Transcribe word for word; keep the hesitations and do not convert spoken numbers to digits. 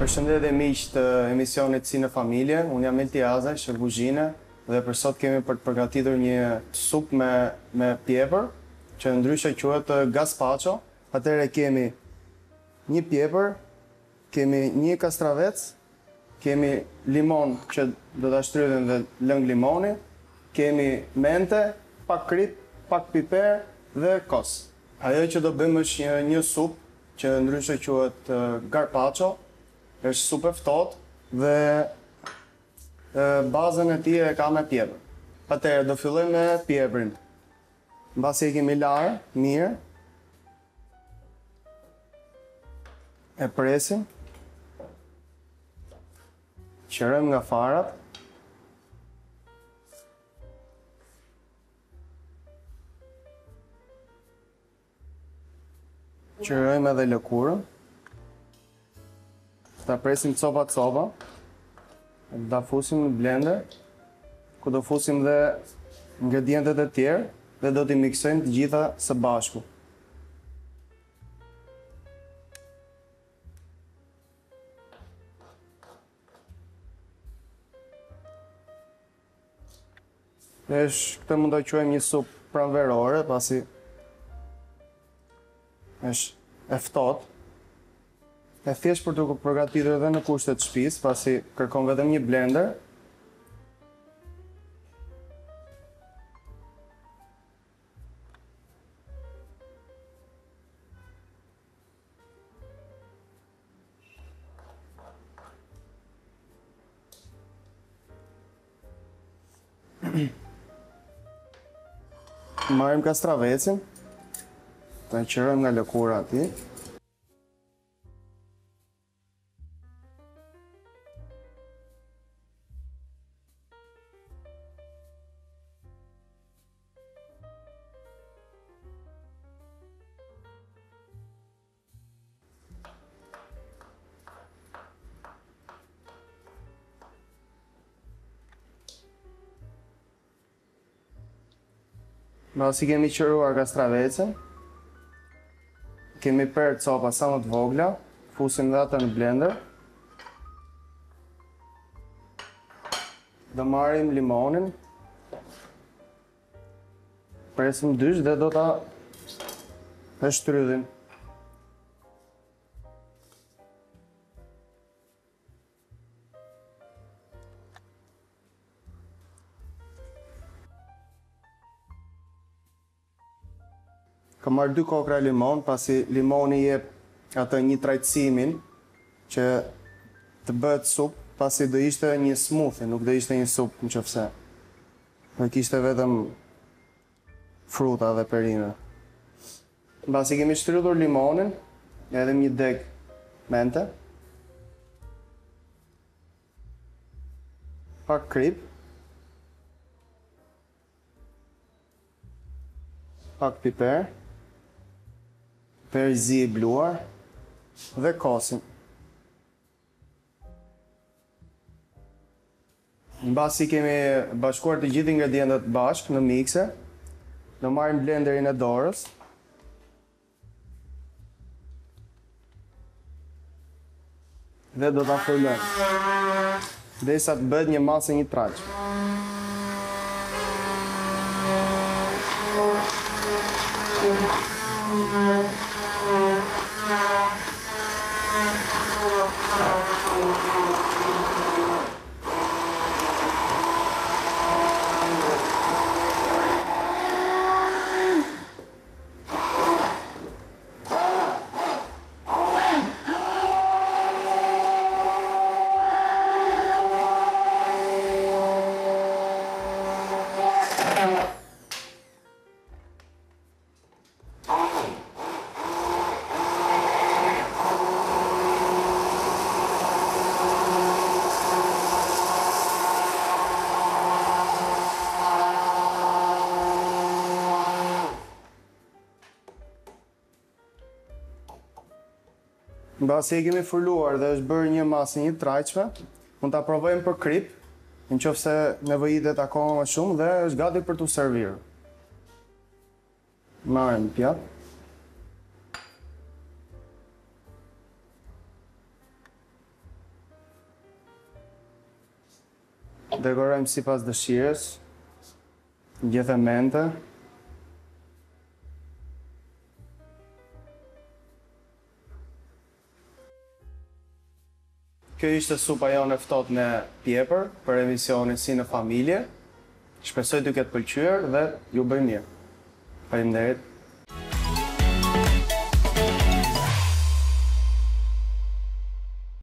Përshëndetje miq të emisionit Sinë Familje. Unë jam Elteaza shëguzhina dhe për sot kemi për të përgatitur një supë me me pjepër, që ndryshe quhet gazpacho. Atëherë kemi një pjepër, kemi një kastravec, kemi limon që do ta shtrydhim dhe lëng limoni, kemi mente, pak krip, pak piper dhe kos. Ajo që do bëjmë është një, një supë që ndryshe quhet gazpacho. Është super ftohtë dhe bazën e tij e ka me pjepër. Atëherë do fillojmë me pjeprin. Mbasi e kemi larë mirë, e presim, qërojmë nga farat, qërojmë edhe lëkurën. Ta presim copa copa, da fusim në blender, ku do fusim dhe ingredientet e tjerë dhe do t'i miksojmë të gjitha së bashku. Dhe është, këtë mund të quajmë një supë pranverore, pasi është e ftohtë. E thjesht për të përgatitur edhe në kushte të shtëpisë, pasi kërkon vetëm një blender. Marrim kastravecin, ta qërojmë nga lëkura aty. Mbasi kemi qëruar kastravecën, kemi prerë copa sa më të vogla, fusim dhe atë në blender. Do marrim limonin, presim dysh dhe do ta shtrydhim. Kam marrë dy kokra limon, pasi limoni jep atë një trajtësimin që të bëhet sup, pasi do ishte një smoothie, nuk do ishte një sup nëse. Do kishte vetëm fruta dhe perime. Mbasi kemi shtrydhur limonin, edhe një deg mente, pak krip, pak piper, perzi i bluar dhe kosin. Mbasi kemi bashkuar të gjithë ingredientet bashkë në mikse, do marrim blenderin e dorës. Dhe do ta fërlojmë derisa të bëhet një masë e një traqe. Mbasi e kemi fërluar dhe është bërë një masë një trajqme, mund ta provojmë për krip, në qoftë se nevojitet akoma më shumë dhe është gati për t'u servirë. Marrim pjatë. Dekorojmë si pas dëshirës. Gjithë mendë. Kjo ishte supa jonë e ftohtë në pjepër për emisionin Sinë Familje. Shpresoj t'ju ketë pëlqyer dhe ju bëj mirë. Faleminderit.